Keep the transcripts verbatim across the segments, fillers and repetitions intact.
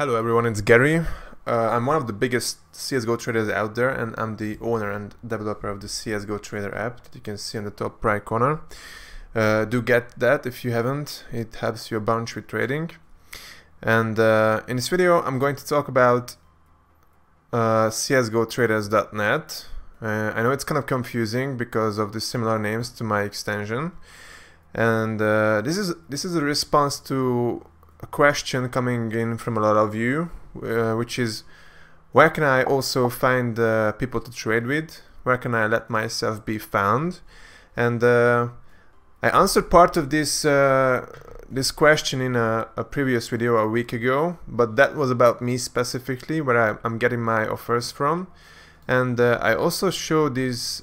Hello everyone, it's Gary. Uh, I'm one of the biggest C S G O traders out there, and I'm the owner and developer of the C S G O Trader app that you can see on the top right corner. Uh, do get that if you haven't, it helps you a bunch with trading. And uh, in this video I'm going to talk about uh, C S G O traders dot net. Uh, I know it's kind of confusing because of the similar names to my extension. And uh, this is this is a response to a question coming in from a lot of you, uh, which is, where can I also find uh, people to trade with? Where can I let myself be found? And uh, I answered part of this uh, this question in a, a previous video a week ago, but that was about me specifically, where I, I'm getting my offers from. And uh, I also showed this.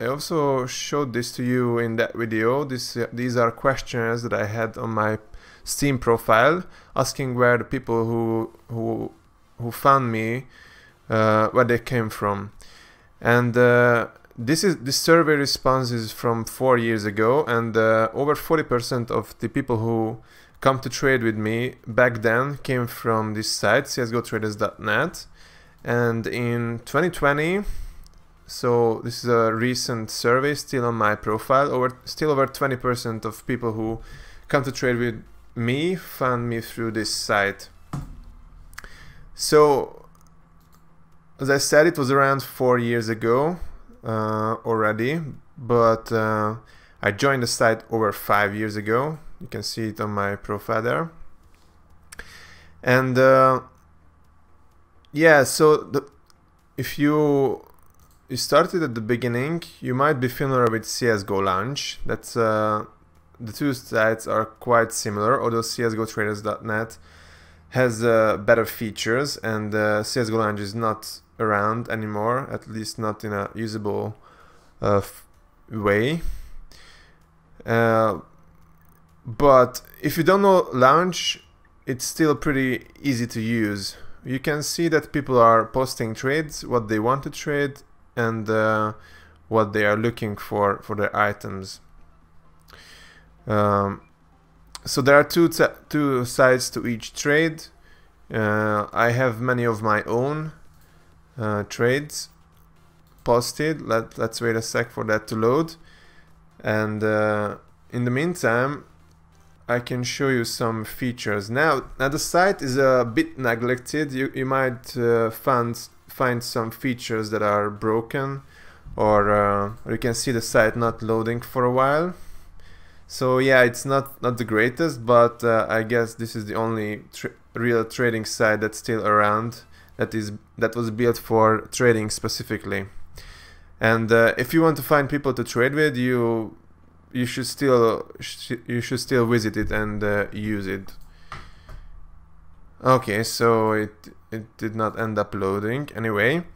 I also showed this to you in that video. This uh, these are questionnaires that I had on my Steam profile, asking where the people who who who found me, uh, where they came from. And uh, this is this survey response is from four years ago, and uh, over forty percent of the people who come to trade with me back then came from this site, C S G O traders dot net. And in twenty twenty, so this is a recent survey, still on my profile, over still over twenty percent of people who come to trade with me found me through this site. So as I said, it was around four years ago uh, already, but uh, I joined the site over five years ago. You can see it on my profile there. And uh, yeah, so the, if you you started at the beginning, you might be familiar with C S G O Lounge. That's uh, the two sites are quite similar, although C S G O traders dot net has uh, better features, and uh, C S G O Lounge is not around anymore, at least not in a usable uh, f way. Uh, but if you don't know Lounge, it's still pretty easy to use. You can see that people are posting trades, what they want to trade, and uh, what they are looking for for their items. Um, so there are two two sides to each trade. Uh, I have many of my own uh, trades posted. Let, let's wait a sec for that to load. And uh, in the meantime, I can show you some features. Now, now the site is a bit neglected. You, you might uh, find, find some features that are broken, or, uh, or you can see the site not loading for a while. So yeah, it's not not the greatest, but uh, I guess this is the only tra real trading site that's still around that is that was built for trading specifically. And uh, if you want to find people to trade with, you you should still sh you should still visit it and uh, use it. Okay, so it it did not end up loading anyway.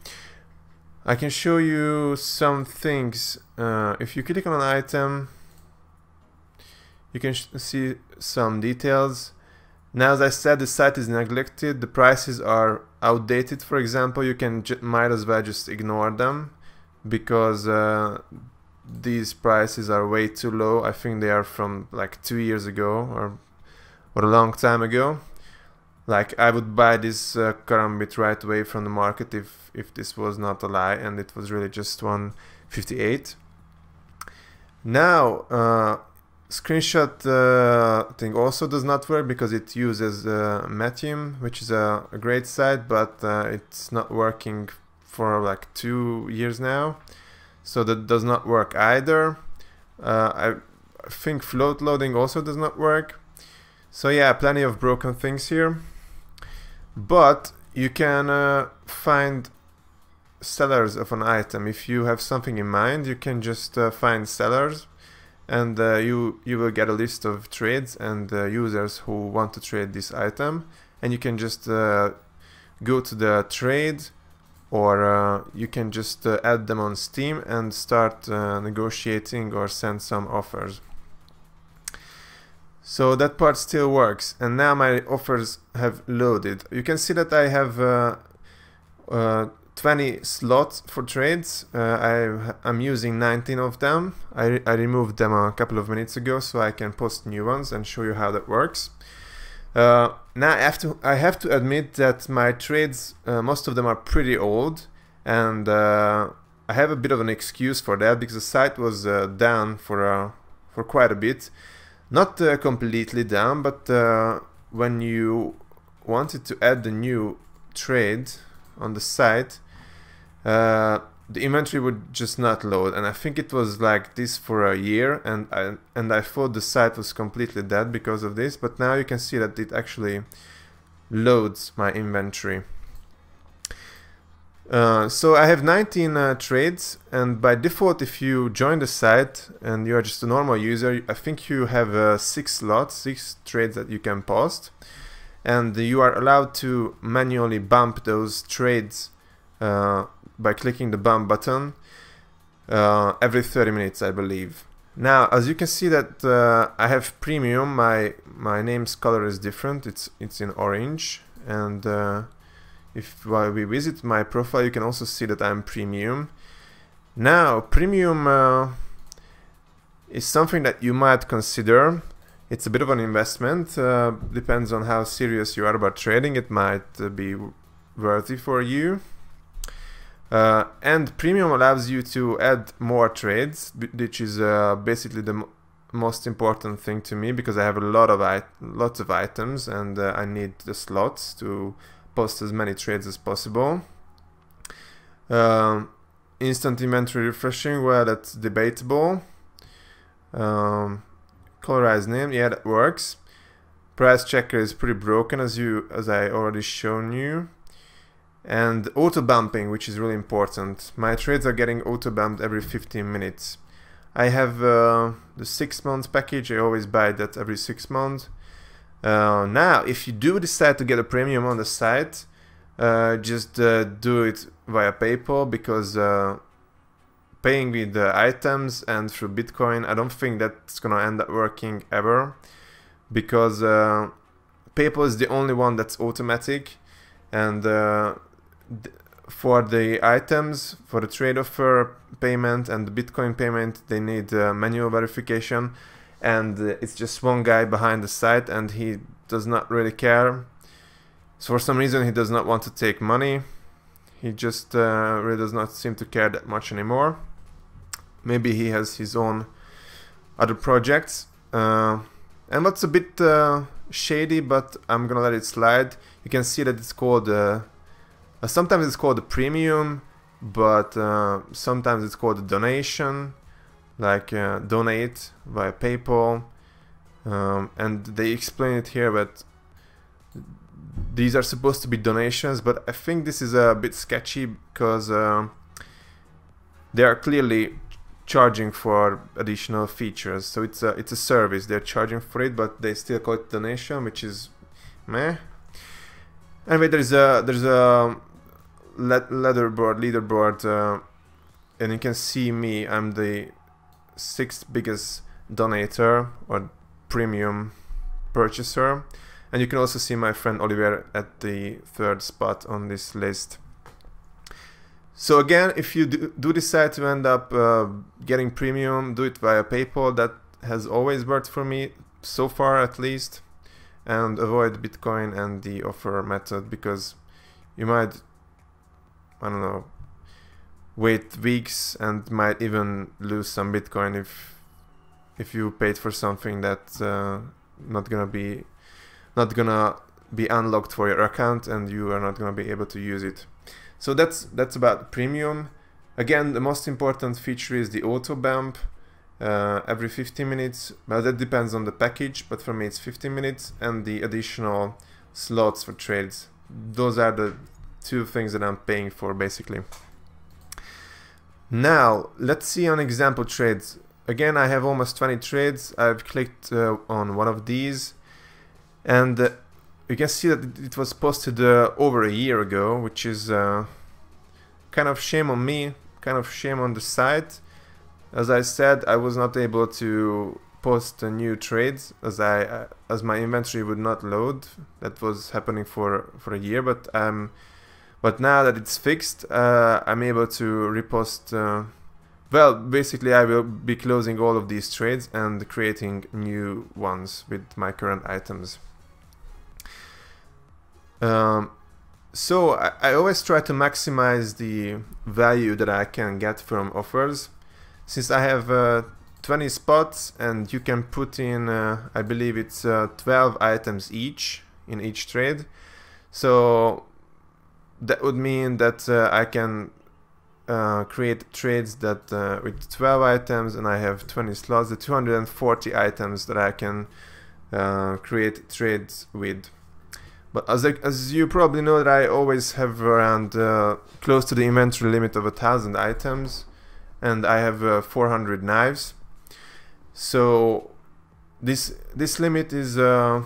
I can show you some things. Uh, if you click on an item, you can sh see some details. Now, as I said, the site is neglected, the prices are outdated, for example. You can j might as well just ignore them, because uh, these prices are way too low. I think they are from like two years ago, or, or a long time ago. Like, I would buy this uh, karambit right away from the market if, if this was not a lie and it was really just one fifty-eight. Now, uh, screenshot uh, thing also does not work because it uses uh, Matium, which is a, a great site, but uh, it's not working for like two years now, so that does not work either. Uh, I think float loading also does not work. So yeah, plenty of broken things here, but you can uh, find sellers of an item. If you have something in mind, you can just uh, find sellers, and uh, you you will get a list of trades and uh, users who want to trade this item, and you can just uh, go to the trade, or uh, you can just uh, add them on Steam and start uh, negotiating or send some offers. So that part still works, and now my offers have loaded. You can see that I have uh, uh, twenty slots for trades. uh, I, I'm using nineteen of them. I, re I removed them a couple of minutes ago so I can post new ones and show you how that works. Uh, now I have to I have to admit that my trades, uh, most of them are pretty old, and uh, I have a bit of an excuse for that because the site was uh, down for uh, for quite a bit, not uh, completely down, but uh, when you wanted to add the new trade on the site, uh, the inventory would just not load, and I think it was like this for a year, and I, and I thought the site was completely dead because of this, but now you can see that it actually loads my inventory. Uh, so I have nineteen uh, trades, and by default if you join the site and you are just a normal user, I think you have uh, six slots, six trades that you can post, and you are allowed to manually bump those trades uh, by clicking the bump button uh, every thirty minutes, I believe. Now, as you can see that uh, I have premium, my my name's color is different, it's it's in orange, and uh, if while we visit my profile, you can also see that I'm premium. Now, premium uh, is something that you might consider. It's a bit of an investment, uh, depends on how serious you are about trading, it might uh, be worthy for you. Uh, and premium allows you to add more trades, which is uh, basically the m most important thing to me, because I have a lot of it lots of items, and uh, I need the slots to post as many trades as possible. Um, instant inventory refreshing, well, that's debatable. Um, colorized name, yeah, that works. Price checker is pretty broken, as you as I already shown you. And auto bumping, which is really important. My trades are getting auto bumped every fifteen minutes. I have uh, the six months package. I always buy that every six months. Uh, now, if you do decide to get a premium on the site, uh, just uh, do it via PayPal, because uh, paying with the items and through Bitcoin, I don't think that's gonna end up working ever, because uh, PayPal is the only one that's automatic, and uh, for the items, for the trade offer payment and the Bitcoin payment, they need uh, manual verification, and uh, it's just one guy behind the site, and he does not really care. So for some reason he does not want to take money. He just uh, really does not seem to care that much anymore. Maybe he has his own other projects. Uh, and what's a bit uh, shady, but I'm gonna let it slide. You can see that it's called uh, uh, sometimes it's called a premium, but uh, sometimes it's called a donation, like uh, donate via PayPal, um, and they explain it here, but these are supposed to be donations, but I think this is a bit sketchy, because uh, they are clearly charging for additional features, so it's a it's a service, they're charging for it, but they still call it donation, which is meh. Anyway, there's a there's a leaderboard leaderboard, uh, and you can see me. I'm the sixth biggest donator or premium purchaser, and you can also see my friend Oliver at the third spot on this list. So again, if you do, do decide to end up uh, getting premium, do it via PayPal. That has always worked for me, so far at least. And avoid Bitcoin and the offer method, because you might, I don't know, wait weeks and might even lose some Bitcoin if if you paid for something that's uh, not gonna be not gonna be unlocked for your account, and you are not gonna be able to use it. So that's that's about premium. Again, the most important feature is the auto bump. Uh, every fifteen minutes, but that depends on the package, but for me it's fifteen minutes, and the additional slots for trades. Those are the two things that I'm paying for, basically. Now let's see on example trades. Again, I have almost twenty trades. I've clicked uh, on one of these, and uh, you can see that it was posted uh, over a year ago, which is uh, kind of shame on me, kind of shame on the site. As I said, I was not able to post uh, new trades, as I uh, as my inventory would not load. That was happening for for a year, but um, but now that it's fixed, uh, I'm able to repost. Uh, well, basically, I will be closing all of these trades and creating new ones with my current items. Um, so I, I always try to maximize the value that I can get from offers. Since I have uh, twenty spots and you can put in, uh, I believe it's uh, twelve items each in each trade. So that would mean that uh, I can uh, create trades that uh, with twelve items, and I have twenty slots, the two hundred forty items that I can uh, create trades with. But as, I, as you probably know, that I always have around uh, close to the inventory limit of a thousand items, and I have uh, four hundred knives. So this this limit is. Uh,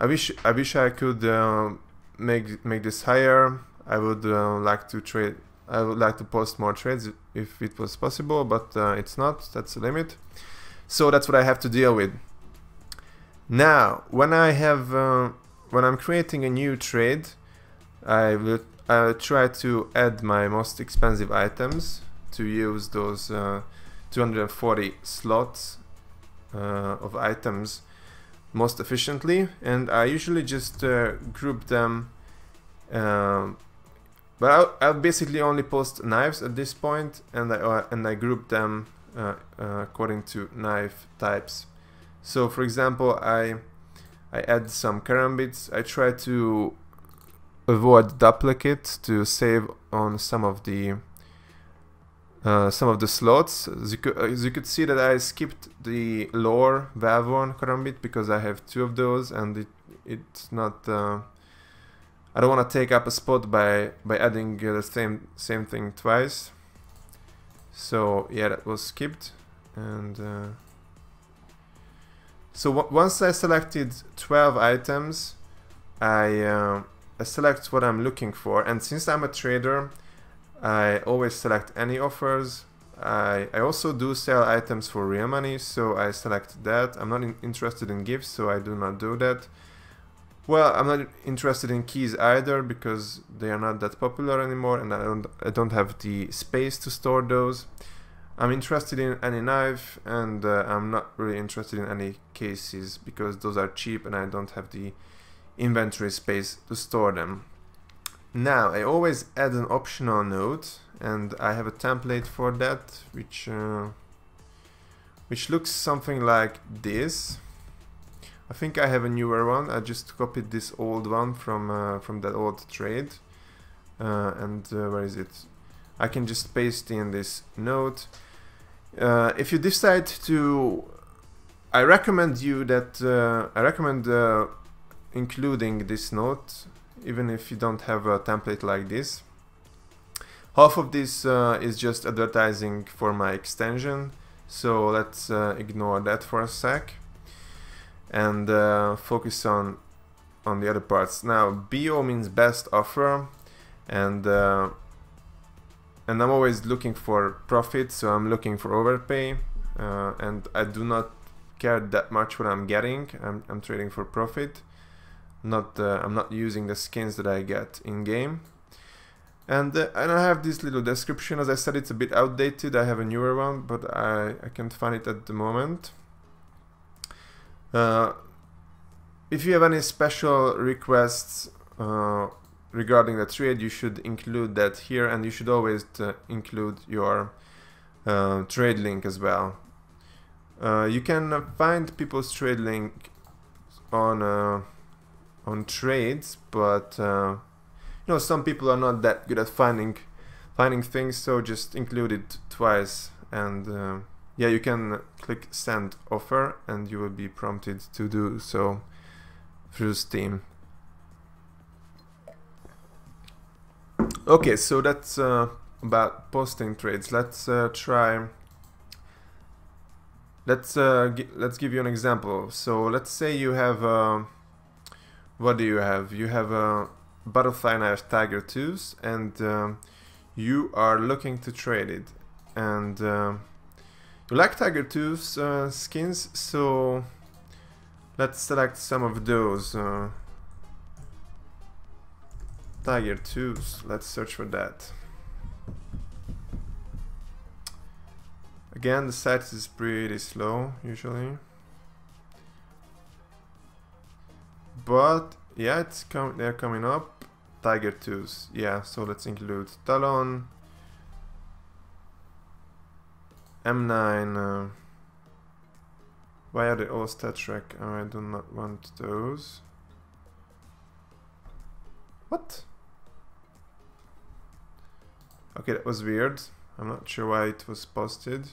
I wish I wish I could uh, make make this higher. I would uh, like to trade. I would like to post more trades if it was possible, but uh, it's not. That's the limit. So that's what I have to deal with. Now, when I have. Uh, When I'm creating a new trade, I will uh, try to add my most expensive items to use those uh, two hundred forty slots uh, of items most efficiently, and I usually just uh, group them. Um, but I'll, I'll basically only post knives at this point, and I uh, and I group them uh, uh, according to knife types. So, for example, I. I add some karambits. I try to avoid duplicates to save on some of the uh, some of the slots. As you, could, as you could see, that I skipped the lore Valvon karambit because I have two of those, and it it's not. Uh, I don't want to take up a spot by by adding uh, the same same thing twice. So yeah, that was skipped, and. Uh, So once I selected twelve items, I, uh, I select what I'm looking for, and since I'm a trader, I always select any offers. I, I also do sell items for real money, so I select that. I'm not in interested in gifts, so I do not do that. Well, I'm not interested in keys either, because they are not that popular anymore, and I don't, I don't have the space to store those. I'm interested in any knife, and uh, I'm not really interested in any cases because those are cheap and I don't have the inventory space to store them. Now, I always add an optional note, and I have a template for that, which uh, which looks something like this. I think I have a newer one. I just copied this old one from uh, from that old trade. Uh, and uh, where is it? I can just paste in this note. Uh, if you decide to, I recommend you that uh, I recommend uh, including this note, even if you don't have a template like this. Half of this uh, is just advertising for my extension, so let's uh, ignore that for a sec and uh, focus on on the other parts. Now, B O means best offer, and. Uh, And I'm always looking for profit, so I'm looking for overpay, uh, and I do not care that much what I'm getting. I'm, I'm trading for profit. Not uh, I'm not using the skins that I get in game. And uh, and I have this little description. As I said, it's a bit outdated. I have a newer one, but I I can't find it at the moment. Uh, if you have any special requests. Uh, Regarding the trade, you should include that here, and you should always uh, include your uh, trade link as well. Uh, you can find people's trade link on uh, on trades, but uh, you know, some people are not that good at finding finding things, so just include it twice. And uh, yeah, you can click send offer, and you will be prompted to do so through Steam. Okay, so that's uh, about posting trades. Let's uh, try. Let's uh, gi let's give you an example. So let's say you have. Uh, what do you have? You have a uh, butterfly knife tiger twos, and uh, you are looking to trade it. And uh, you like tiger twos uh, skins, so let's select some of those. Uh, Tiger twos, let's search for that. Again, the site is pretty slow usually. But Yeah, it's com they're coming up. Tiger twos. Yeah, so let's include Talon. M nine. Uh, why are they all stat track? Oh, I do not want those. What? Okay, that was weird. I'm not sure why it was posted.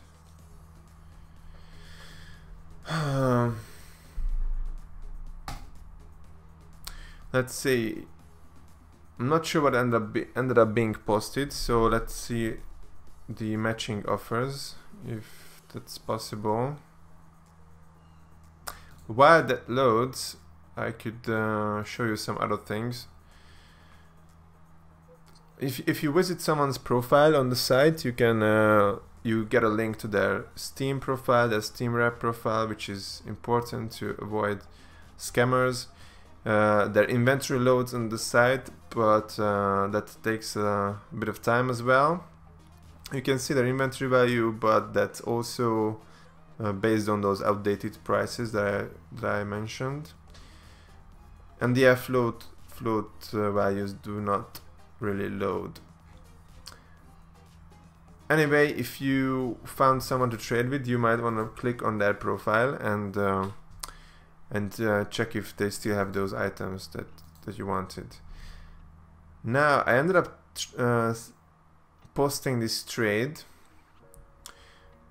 Let's see. I'm not sure what ended up, be ended up being posted, so let's see the matching offers, if that's possible. While that loads, I could uh, show you some other things. If, if you visit someone's profile on the site, you can uh, you get a link to their Steam profile, their SteamRep profile, which is important to avoid scammers. Uh, their inventory loads on the site, but uh, that takes a bit of time as well. You can see their inventory value, but that's also uh, based on those outdated prices that I, that I mentioned. And the float float uh, values do not really load. Anyway, if you found someone to trade with, you might want to click on their profile and uh, and uh, check if they still have those items that that you wanted. Now I ended up uh, posting this trade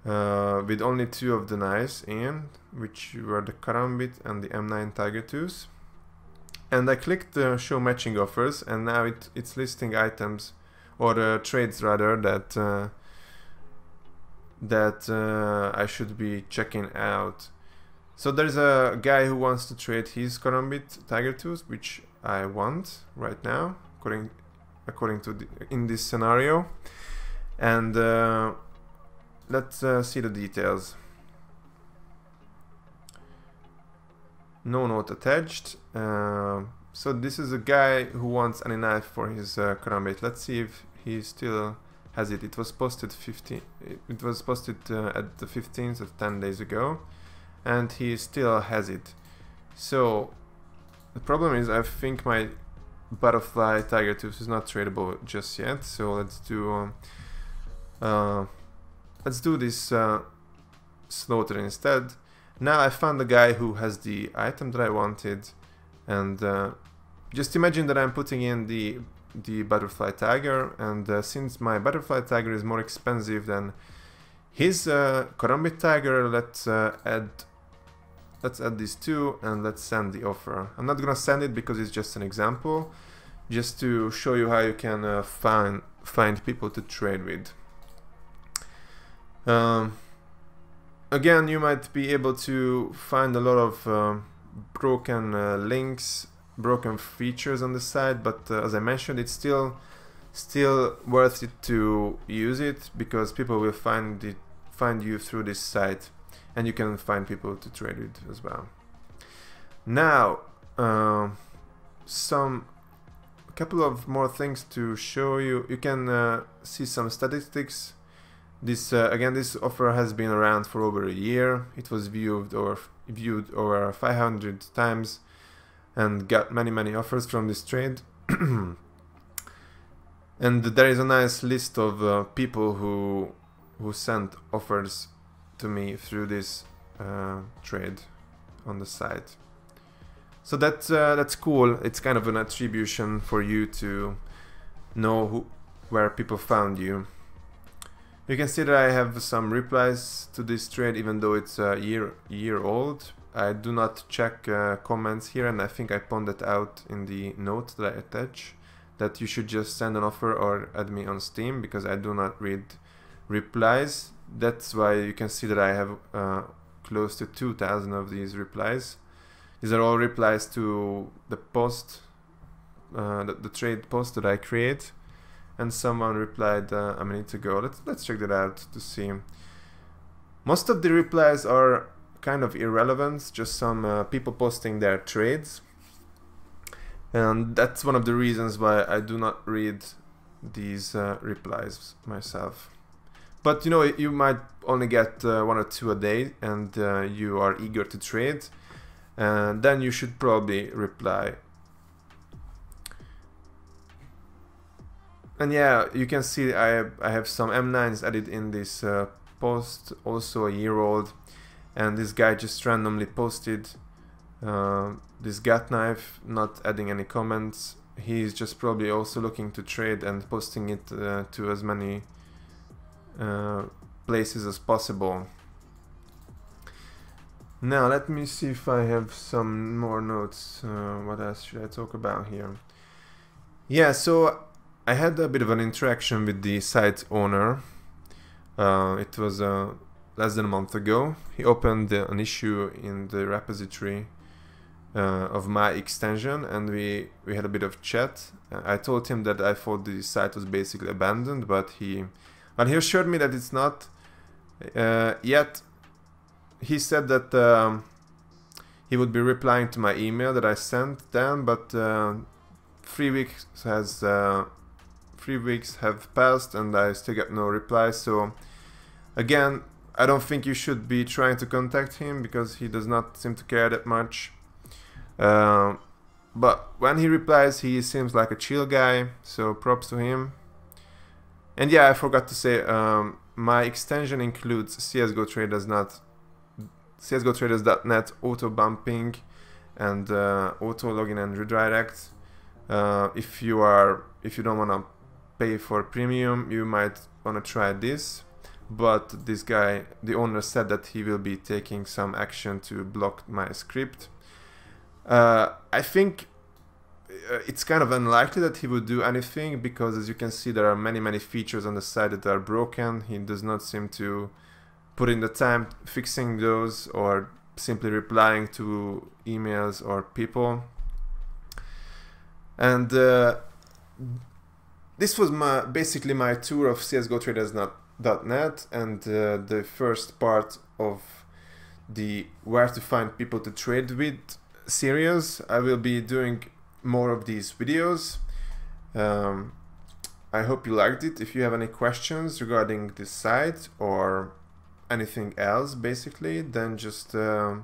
uh, with only two of the knives in, which were the Karambit and the M nine Tiger twos. And I clicked uh, show matching offers, and now it, it's listing items, or uh, trades rather, that uh, that uh, I should be checking out. So there's a guy who wants to trade his Karambit Tiger twos, which I want right now, according according to the, in this scenario. And uh, let's uh, see the details. No note attached. Uh, so this is a guy who wants any knife for his uh, Karambit. Let's see if he still has it. It was posted fifteen. It was posted uh, at the fifteenth of ten days ago, and he still has it. So the problem is, I think my Butterfly Tiger Tooth is not tradable just yet. So let's do um, uh, let's do this uh, slaughter instead. Now I found the guy who has the item that I wanted, and uh, just imagine that I'm putting in the the Butterfly Tiger, and uh, since my Butterfly Tiger is more expensive than his uh, Karambit Tiger, let's uh, add let's add these two and let's send the offer. I'm not gonna send it because it's just an example, just to show you how you can uh, find find people to trade with. Um, Again, you might be able to find a lot of uh, broken uh, links, broken features on the site, but uh, as I mentioned, it's still still worth it to use it, because people will find it find you through this site, and you can find people to trade with as well. Now, uh, some a couple of more things to show you. You can uh, see some statistics. This uh, again, this offer has been around for over a year. It was viewed or viewed over five hundred times, and got many many offers from this trade. And there is a nice list of uh, people who who sent offers to me through this uh, trade on the site. So that's uh, that's cool. It's kind of an attribution for you to know who, where people found you. You can see that I have some replies to this trade, even though it's a year year old. I do not check uh, comments here, and I think I pointed out in the note that I attach that you should just send an offer or add me on Steam, because I do not read replies. That's why you can see that I have uh, close to two thousand of these replies. These are all replies to the post, uh, the, the trade post that I create. And someone replied uh, a minute ago. Let's let's check that out to see. Most of the replies are kind of irrelevant, just some uh, people posting their trades, and that's one of the reasons why I do not read these uh, replies myself. But you know, you might only get uh, one or two a day, and uh, you are eager to trade, and then you should probably reply And yeah, you can see I have, I have some M nines added in this uh, post, also a year old, and this guy just randomly posted uh, this gat knife, not adding any comments. He's just probably also looking to trade and posting it uh, to as many uh, places as possible. Now let me see if I have some more notes. Uh, what else should I talk about here? Yeah, so I had a bit of an interaction with the site owner. Uh, it was uh, less than a month ago. He opened uh, an issue in the repository Uh, of my extension, and we we had a bit of chat. I told him that I thought the site was basically abandoned, but he but he assured me that it's not uh, yet. He said that um, he would be replying to my email that I sent them, but uh, three weeks has uh, three weeks have passed and I still got no reply. So again, I don't think you should be trying to contact him because he does not seem to care that much. Uh, but when he replies, he seems like a chill guy, so props to him. And yeah, I forgot to say, um, my extension includes C S G O traders dot net auto bumping and uh, auto login and redirect. Uh, if you are if you don't want to pay for premium, you might want to try this. But this guy, the owner, said that he will be taking some action to block my script. Uh, I think it's kind of unlikely that he would do anything because, as you can see, there are many many features on the site that are broken. He does not seem to put in the time fixing those or simply replying to emails or people. And uh, this was my basically my tour of C S G O traders dot net and uh, the first part of the where to find people to trade with series. I will be doing more of these videos. um, I hope you liked it. If you have any questions regarding this site or anything else basically, then just uh,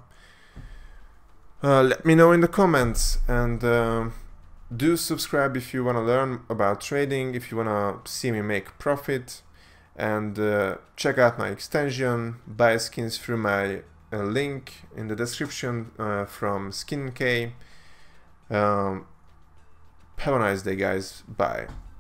uh, let me know in the comments, and uh, do subscribe if you want to learn about trading, if you want to see me make profit, and uh, check out my extension, buy skins through my a link in the description uh, from Skin K. Um, have a nice day, guys. Bye.